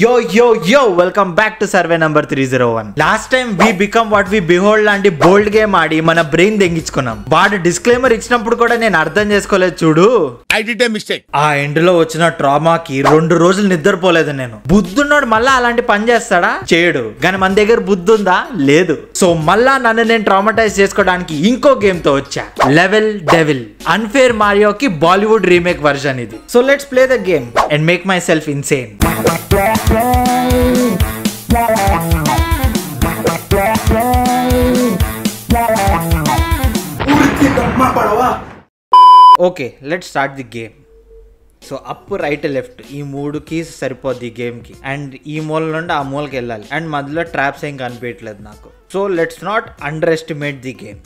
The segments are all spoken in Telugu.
Yo, welcome back to Survey No 301. Last time we become what we behold లాంటి బోల్డ్ గేమ్ ఆడి మన బ్రెయిన్ దెంగించుకున్నాం. వాడు డిస్క్లైమర్ ఇచ్చినప్పుడు కూడా నేను అర్థం చేసుకోలేదు చూడు. I did a mistake. ఆ ఎండ్లో వచ్చిన ట్రామాకి 2 రోజులు నిద్రపోలేదు నేను. బుద్ధున్నాడు మళ్ళా అలాంటి పని చేస్తాడా? చేయడు. కానీ మన దగ్గర బుద్ధి ఉందా? లేదు. సో మళ్ళా నన్ను నేను ట్రామాటైజ్ చేసుకోవడానికి ఇంకో గేమ్ తో వచ్చా, లెవెల్ డెవిల్. అన్ఫేర్ మారియోకి బాలీవుడ్ రీమేక్ వర్జన్ ఇది. So let's play the game and make myself insane. Okay, let's start the game. So up, right, left, ఈ మూడు కీస్ సరిపోద్ది గేమ్ కి. అండ్ ఈ మూల నుండి ఆ మూలకి వెళ్ళాలి. అండ్ మధ్యలో ట్రాప్స్ ఏం కనిపించట్లేదు నాకు. So let's not underestimate the game.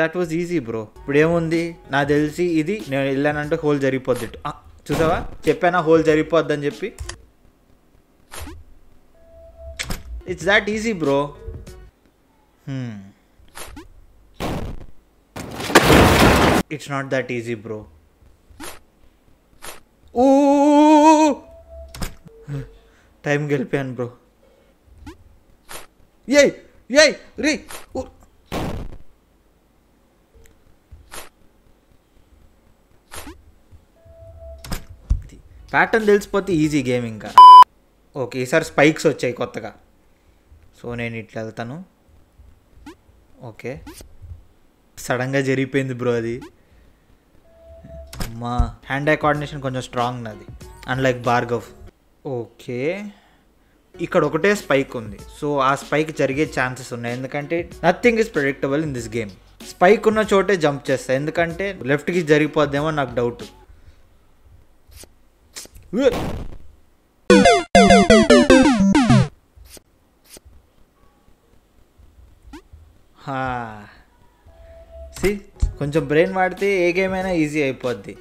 That was easy bro. ఇప్పుడేముంది, నాకు తెలిసి ఇది నేను వెళ్ళానంటే హోల్ జరిగిపోద్ది. చూసావా, చెప్పానా హోల్ జరిగిపోద్ది అని చెప్పి. It's that easy bro. It's not that easy bro. ఓ టైం గెలిపాను బ్రో. ఏయ్ ఏయ్ రే ప్యాటర్న్ తెలిసిపోతే ఈజీ గేమ్ ఇంకా. ఓకే, ఈసారి స్పైక్స్ వచ్చాయి కొత్తగా. సో నేను ఇట్లా వెళ్తాను. ఓకే, సడన్గా జరిగిపోయింది బ్రో అది. మా హ్యాండ్ ఐ కోఆర్డినేషన్ కొంచెం స్ట్రాంగ్ నాది, అన్లైక్ బార్గవ్. ఓకే, ఇక్కడ ఒకటే స్పైక్ ఉంది. సో ఆ స్పైక్ జరిగే ఛాన్సెస్ ఉన్నాయి, ఎందుకంటే nothing is predictable in this game. Spike ఉన్న చోటే జంప్ చేస్తాను, ఎందుకంటే లెఫ్ట్కి జరిగిపోద్దేమో నాకు డౌట్. సి, కొంచెం బ్రెయిన్ వాడితే ఏ గేమ్ అయినా ఈజీ అయిపోద్ది.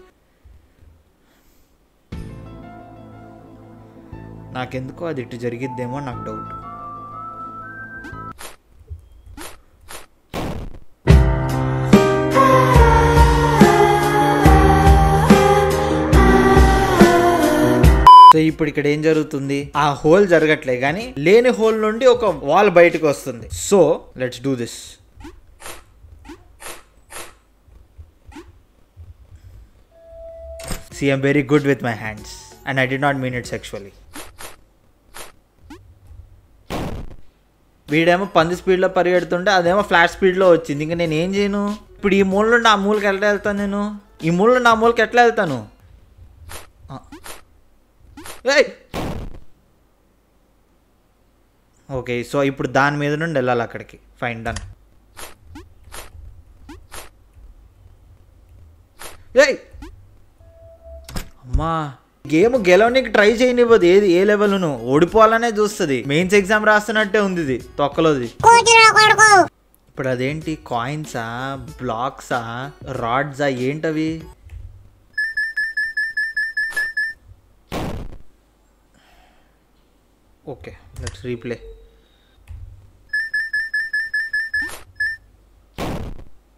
నాకెందుకో అది ఇటు జరిగిద్దేమో నాకు డౌట్. సో ఇప్పుడు ఇక్కడ ఏం జరుగుతుంది, ఆ హోల్ జరగట్లే కానీ లేని హోల్ నుండి ఒక వాల్ బయటకు వస్తుంది. So let's do this. See, I'm very good with my hands and I did not mean it sexually. వీడేమో పంది స్పీడ్లో పరిగెడుతుంటే అదేమో ఫ్లాట్ స్పీడ్లో వచ్చింది. ఇంకా నేను ఏం చేయను ఇప్పుడు? ఈ మూల నుండి ఆ మూలకి ఎట్లా వెళ్తాను నేను? ఈ మూల నుండి ఆ మూలకి ఎట్లా వెళ్తాను? ఓకే, సో ఇప్పుడు దాని మీద నుండి వెళ్ళాలి అక్కడికి. Fine, done. అమ్మా, గేమ్ గెలవడానికి ట్రై చేయనివ్వదు ఏది, ఏ లెవెల్ ను ఓడిపోవాలనే చూస్తుంది. మెయిన్స్ ఎగ్జామ్ రాస్తున్నట్టే ఉంది ఇది, తొక్కలోది. ఇప్పుడు అదేంటి, కాయిన్సా, బ్లాక్సా, రాడ్సా, ఏంటవి? Okay, let's replay.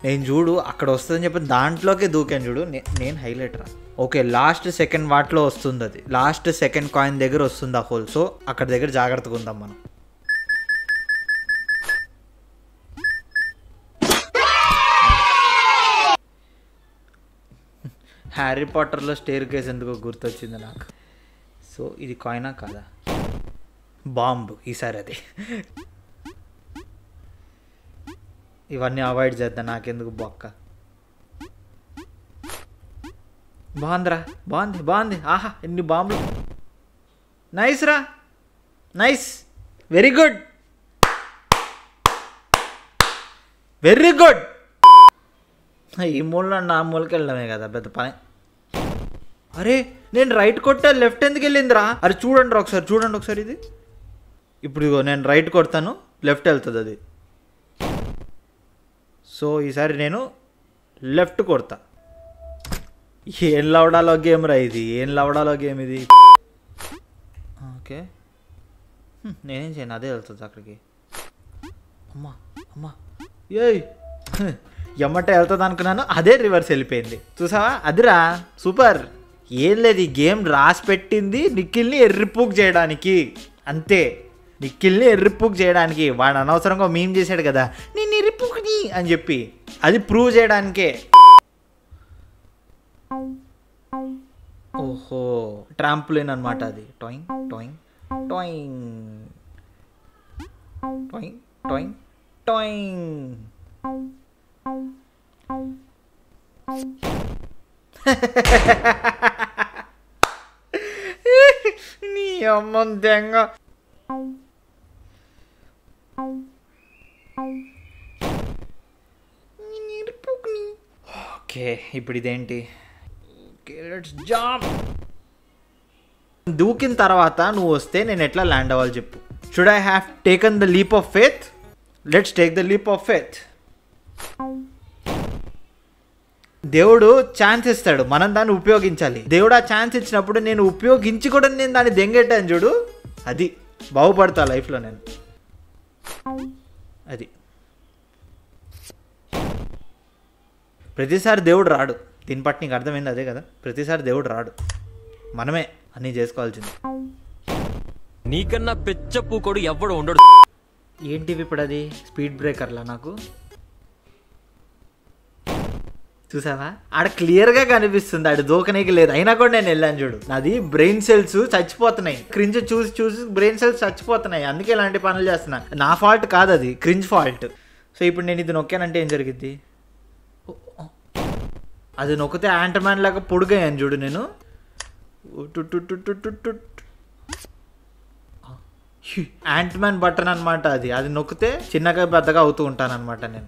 నేను చూడు అక్కడ వస్తుందని చెప్పి దాంట్లోకే దూకాను చూడు. నేను హైలైట్ రా. ఓకే, లాస్ట్ సెకండ్ వాటిలో వస్తుంది అది, లాస్ట్ సెకండ్ కాయిన్ దగ్గర వస్తుంది ఆ హోల్. సో అక్కడ దగ్గర జాగ్రత్తగా ఉందాం మనం. హ్యారీ పాటర్లో స్టేర్ కేస్ ఎందుకో గుర్తొచ్చింది నాకు. సో ఇది కాయినా కాదా? బాంబు ఈసారి అది. ఇవన్నీ అవాయిడ్ చేద్దాం, నాకెందుకు బొక్క. బాగుందిరా, బాగుంది బాగుంది. ఆహా, ఎన్ని బాంబులు. నైస్ రా, nice. Very good, very good. ఈ మూల నా మూలకి వెళ్ళడమే కదా పెద్ద పని. అరే, నేను రైట్ కొట్టా, లెఫ్ట్ ఎందుకు వెళ్ళిందిరా? అరే చూడండి రా ఒకసారి, చూడండి ఒకసారి ఇది. ఇప్పుడు నేను రైట్ కొడతాను, లెఫ్ట్ వెళ్తుంది అది. సో ఈసారి నేను లెఫ్ట్ కొడతా. ఏం లవడాలో గేమ్ రా ఇది, ఏం లవడాలో గేమ్ ఇది. ఓకే, నేనేం చేయను, అదే వెళ్తుంది అక్కడికి. అమ్మా అమ్మా, ఏయ్ యమ్మట వెళ్తుంది అనుకున్నాను, అదే రివర్స్ వెళ్ళిపోయింది. చూసావా అదిరా సూపర్. ఏం లేదు, ఈ గేమ్ రాసి పెట్టింది నిఖిల్ని ఎర్రిపూక్ చేయడానికి, అంతే. నిఖిల్ని ఎర్రిపూక్ చేయడానికి. వాడు అనవసరంగా మేం చేశాడు కదా నేను ఎర్రిపూక్ని అని చెప్పి, అది ప్రూవ్ చేయడానికే. ఓహో ట్రాంపులిన్ అనమాట అది. టోయింగ్ టోయింగ్ టోయింగ్ టోయింగ్ టోయింగ్ టోయింగ్. నీ అమ్మ దెంగ. ఓకే ఇప్పుడు ఇదేంటి, దూకిన తర్వాత నువ్వు వస్తే నేను ఎట్లా ల్యాండ్ అవ్వాలి చెప్పు. Should I have taken the leap of faith? Let's take the leap of faith. దేవుడు ఛాన్స్ ఇస్తాడు, మనం దాన్ని ఉపయోగించాలి. దేవుడు ఆ ఛాన్స్ ఇచ్చినప్పుడు నేను ఉపయోగించి కూడా నేను దాన్ని దెంగేటాను చూడు, అది బాగుపడతా లైఫ్లో నేను. అది ప్రతిసారి దేవుడు రాడు, దీని పట్టు నీకు అర్థమైంది అదే కదా. ప్రతిసారి దేవుడు రాడు, మనమే అన్నీ చేసుకోవాల్సింది. నీకన్నా పిచ్చపూకోడు ఎవ్వడు ఉండడు. ఏంటివి ఇప్పుడు అది స్పీడ్ బ్రేకర్లా నాకు? చూసావా ఆడ క్లియర్గా కనిపిస్తుంది, ఆడ దూకనేకి లేదు. అయినా కూడా నేను వెళ్ళాను చూడు. నాది బ్రెయిన్ సెల్స్ చచ్చిపోతున్నాయి, క్రింజ్ చూసి చూసి బ్రెయిన్ సెల్స్ చచ్చిపోతున్నాయి, అందుకే ఇలాంటి పనులు చేస్తున్నా. నా ఫాల్ట్ కాదు అది, క్రింజ్ ఫాల్ట్. సో ఇప్పుడు నేను ఇది నొక్కానంటే ఏం జరిగిద్ది? అది నొక్కితే యాంట్ మ్యాన్ లాగా పొడిగాను చూడు నేను. యాంట్ మ్యాన్ బటన్ అనమాట అది. అది నొక్కితే చిన్నగా పెద్దగా అవుతూ ఉంటాను అనమాట నేను.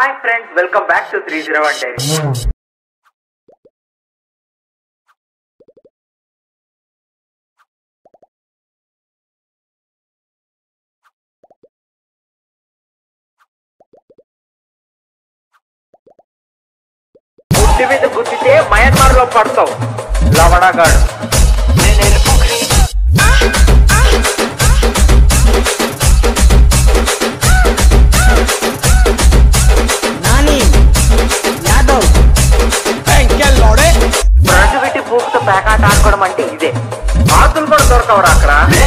Hi friends, welcome back to 301 Diaries. గుట్టి మీద గుద్దితే మయన్మార్ లో పడతావు లవణగాడు. Back at Ankodamanti ide. Aathulu kuda dorukavara akra.